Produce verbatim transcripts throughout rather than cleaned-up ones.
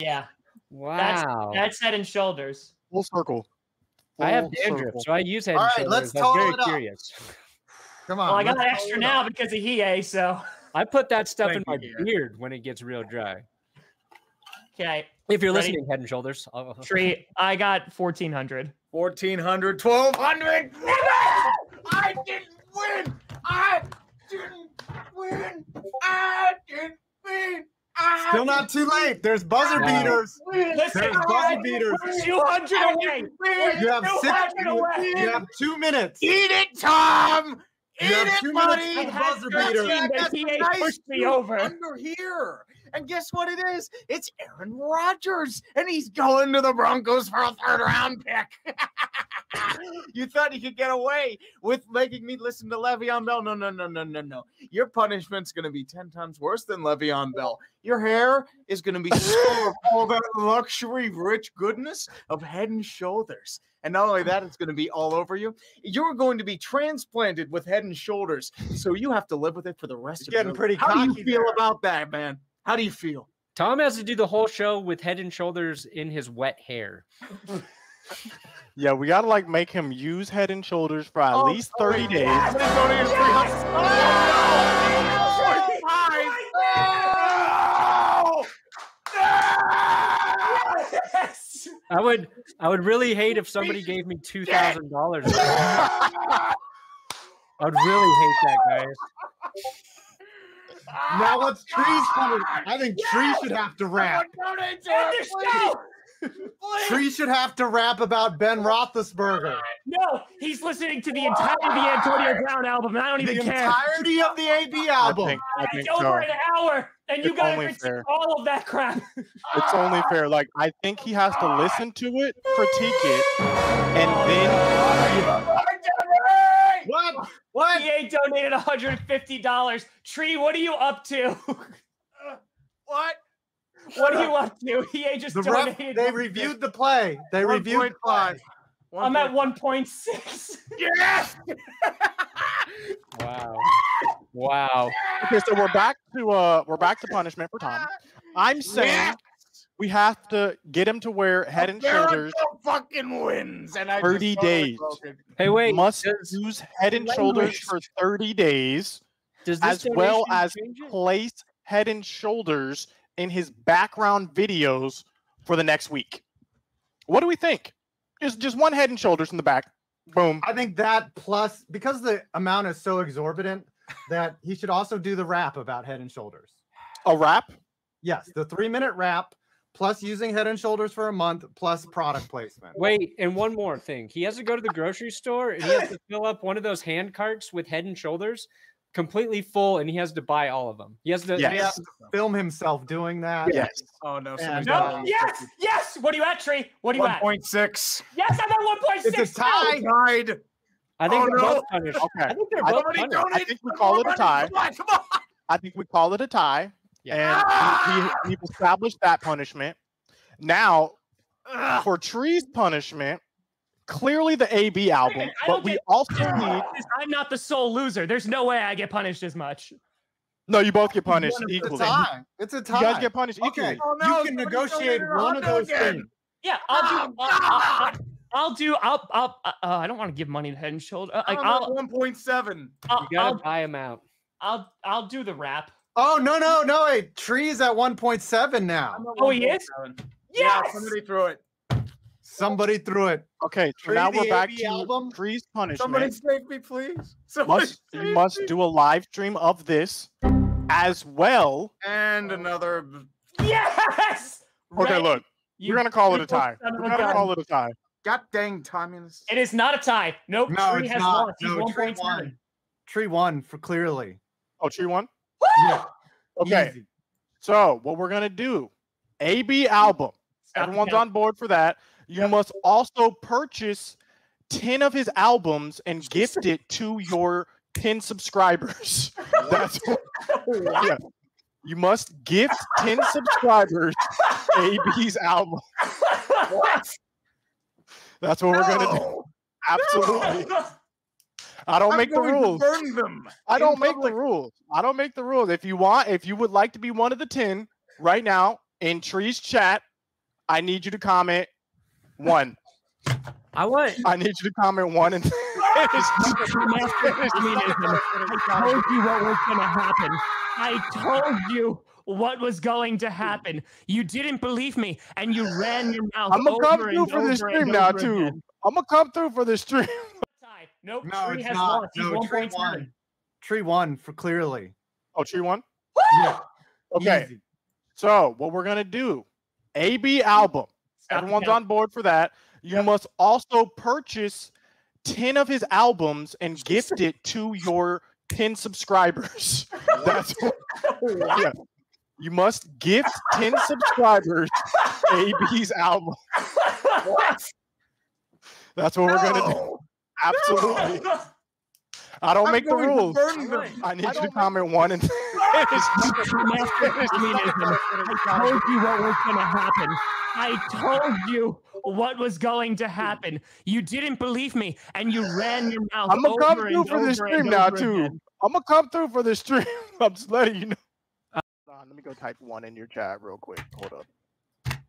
Yeah. Wow. That's, that's head and shoulders. Full circle. Full I have dandruff, so I use head All and right, shoulders. Let's I'm very it curious. Up. Come on. Well, I got an extra now up. because of Hiei, so. I put that stuff Thank in my you. beard when it gets real dry. Okay. If you're Ready? listening, head and shoulders. I'll... Tree, I got fourteen hundred. fourteen hundred, twelve hundred. I didn't win. I didn't win. I didn't win. I Still not too late. There's buzzer no. beaters. Listen, There's buzzer beaters. two hundred away. You have six minutes. You have two minutes. Eat it, Tom. You Eat it, buddy. The buzzer beater. That's nice. Pushed me over. Under here. And guess what it is? It's Aaron Rodgers, and he's going to the Broncos for a third-round pick. You thought you could get away with making me listen to Le'Veon Bell? No, no, no, no, no, no. Your punishment's going to be ten times worse than Le'Veon Bell. Your hair is going to be full of all that luxury, rich goodness of Head and Shoulders. And not only that, it's going to be all over you. You're going to be transplanted with Head and Shoulders, so you have to live with it for the rest it's of your life. Getting pretty cocky. How do you feel there. about that, man? How do you feel? Tom has to do the whole show with Head and Shoulders in his wet hair. Yeah, we got to, like, make him use Head and Shoulders for at oh, least thirty oh, days. Yes! Yes! Oh, oh, no! No! Yes! I would I would really hate if somebody gave me two thousand dollars. I would really hate that, guys. Now let's oh, Tree's coming. I think yes! Tree should have to rap. Tree should have to rap about Ben Roethlisberger. No, he's listening to the entire the Antonio Brown album, and I don't even the care. The entirety of the A B album. I think, I think it's so. over an hour, and it's you guys critique all of that crap. It's only fair. Like, I think he has to listen to it, critique it, and then. What? What? Hiei donated one hundred fifty dollars. Tree, what are you up to? What? What are you up to? Hiei just the donated. Ref, they reviewed the play. They one reviewed the play. One I'm point. at one point six. Yes! Wow. Wow. Okay, so we're back to uh we're back to punishment for Tom. I'm saying yes! we have to get him to wear Head and Shoulders. Fucking wins, and I thirty days. Hey, wait. Must does, use Head and Shoulders for thirty days, does this as well as place it? Head and Shoulders in his background videos for the next week. What do we think? Just just one Head and Shoulders in the back. Boom. I think that plus because the amount is so exorbitant that he should also do the rap about Head and Shoulders. A rap? Yes, the three minute rap. Plus using Head and Shoulders for a month, plus product placement. Wait, and one more thing. He has to go to the grocery store, and he has to fill up one of those hand carts with Head and Shoulders, completely full, and he has to buy all of them. He has to, yes. he has to film himself doing that. Yes. Oh, no. And, no, uh, yes, yes. What are you at, Tree? What are you at? one point six. Yes, I'm at one point six. It's a tie. Tied. I think oh, they're no. both punished. Okay. I think they're both punished. I think we call it a tie. Come on, come on. I think we call it a tie. Yeah. And he, he, he established that punishment. Now, Ugh. for Tree's punishment, clearly the A B album, but we also need... I'm not the sole loser. There's no way I get punished as much. No, you both get punished equally. It's a tie. It's a tie. You guys get punished okay. equally. Oh, no, you can negotiate one of those again. things. Yeah, I'll do... Oh, I'll, I'll, I'll do... I'll... I'll uh, I don't want to give money to Head and Shoulder. Uh, like, I'll one point seven. You got to buy him out. I'll, I'll do the rap. Oh, no, no, no. Hey, Tree's at one point seven now. Oh, he is? Yes! Yeah, somebody threw it. Somebody threw it. Okay, Tree, now we're back to album. Tree's punishment. Somebody save me, please. Somebody must, save you me. must do a live stream of this as well. And another. Yes! Okay, look. You're going to call it a tie. We're going to call it a tie. God dang, Tommy's. It is not a tie. Nope, no, Tree has not. lost. No, Tree won. Tree won, for clearly. Oh, Tree won? Yeah. Okay, Easy. so what we're gonna do, A B album, Stop everyone's on board for that. You yep. must also purchase ten of his albums and gift it to your ten subscribers. That's what, yeah. You must gift ten subscribers A B's album. What? That's what no. we're gonna do. Absolutely. No. I don't I'm make the rules. Burn them I don't make public. the rules. I don't make the rules. If you want, if you would like to be one of the ten right now in Tree's chat, I need you to comment one. I would. I need you to comment one. And I told you what was going to happen. I told you what was going to happen. You didn't believe me, and you ran your mouth. I'm gonna come through for this stream now too. I'm gonna come through for this stream. Nope. No, Tree has lost. No, Tree won. Tree won for clearly. Oh, Tree won. Yeah. Okay. Easy. So what we're gonna do? A B album. Stop. Everyone's on board for that. You yep. must also purchase ten of his albums and gift it to your ten subscribers. What? That's what, what? Yeah. You must gift ten subscribers A B's album. What? That's what no. we're gonna do. Absolutely. No. I don't I'm make the rules. The I need I you to comment one and I told you what was going to happen. I told you what was going to happen. You didn't believe me, and you ran your mouth. I'm gonna come through for this stream now too. I'm gonna come through for this stream. I'm just letting you know. Uh, let me go type one in your chat real quick. Hold up.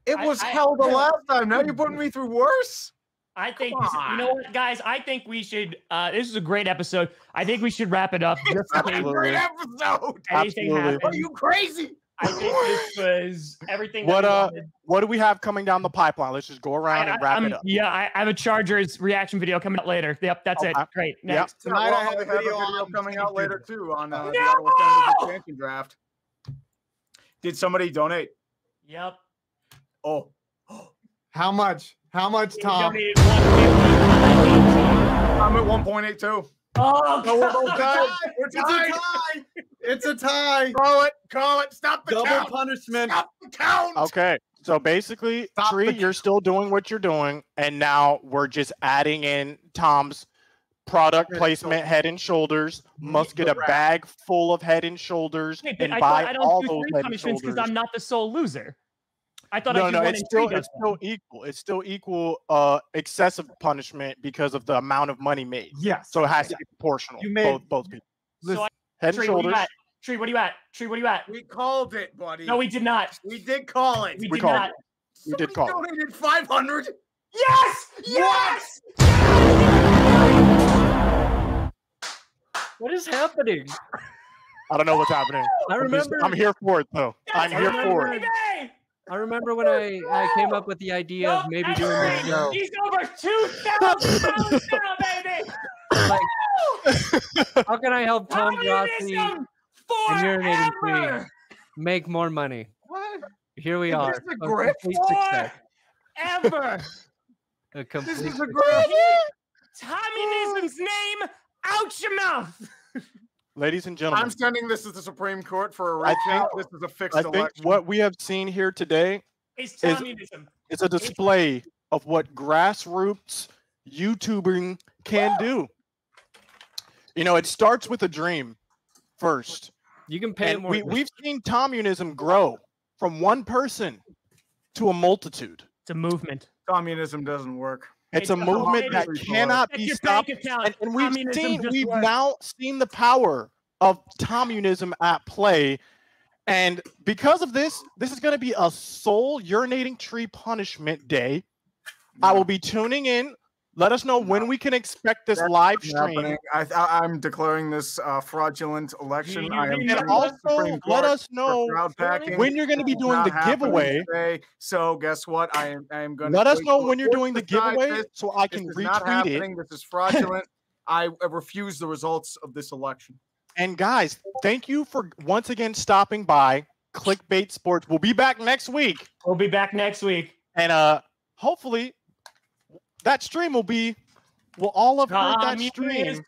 It was I, hell I, the I, last time. Now you're putting me through worse. I think, you know what, guys? I think we should, uh, this is a great episode. I think we should wrap it up. Just a great episode. Anything happens. Are you crazy? I think this was everything. What, uh, what do we have coming down the pipeline? Let's just go around I, and wrap I'm, it up. Yeah, I, I have a Chargers reaction video coming out later. Yep, that's oh, it. I, great. Next. Yep. Tonight, Tonight I have, I have a video, have a video coming out later, too, on uh, no! the Ottawa expansion draft. Did somebody donate? Yep. Oh. How much? How much, Tom? I'm at one point eight two. Oh, no, we're both tied. We're tied. It's a tie. It's a tie. Call it. Call it. Stop the Double count. Double punishment. Stop the count. Okay. So basically, Stop Tree, you're still doing what you're doing, and now we're just adding in Tom's product placement, Head and Shoulders. Must get a bag full of Head and Shoulders Wait, and I buy I all do those Head and Shoulders. Because I'm not the sole loser. I thought no, I no, it's still it's still equal. It's still equal uh, excessive punishment because of the amount of money made. Yes. So it has exactly. to be proportional. You made, both both people. So I, Head Tree, and Shoulders. What Tree, what are you at? Tree, what are you at? We called it, buddy. No, we did not. We did call it. We, we did not. It. We did call donated it. Donated five hundred. Yes! Yes! Yes! Yes! What is happening? I don't know what's happening. I remember. I'm here for it though. That's I'm here for it. Day! I remember when I, I came up with the idea nope, of maybe doing this show. He's over two thousand dollars now, baby! Like, how can I help Tom Grossi and Urinating Tree make more money? What? Here we are. This is a great success. Ever. A complete this is a great Tommyism's name out your mouth. Ladies and gentlemen, I'm sending this to the Supreme Court for a right now. This is a fixed I election. I think what we have seen here today is, is a display it's... of what grassroots YouTubing can Woo! do. You know, it starts with a dream first. You can pay and more. We, we've seen communism grow from one person to a multitude. It's a movement. Communism doesn't work. It's, it's a movement that cannot be stopped, and, and we've seen, we've worked. now seen the power of communism at play, and because of this, this is going to be a sole Urinating Tree punishment day. No. I will be tuning in. Let us know no. when we can expect this That's live stream. I, I, I'm declaring this uh, fraudulent election. I am and also, let us know when you're going to be doing the giveaway. Today. So, guess what? I am. I am going. Let to us know when you're doing the giveaway, this. so I can this retweet it. This is fraudulent. I refuse the results of this election. And guys, thank you for once again stopping by Clickbait Sports. We'll be back next week. We'll be back next week, and uh, hopefully. That stream will be, we'll all have heard that stream.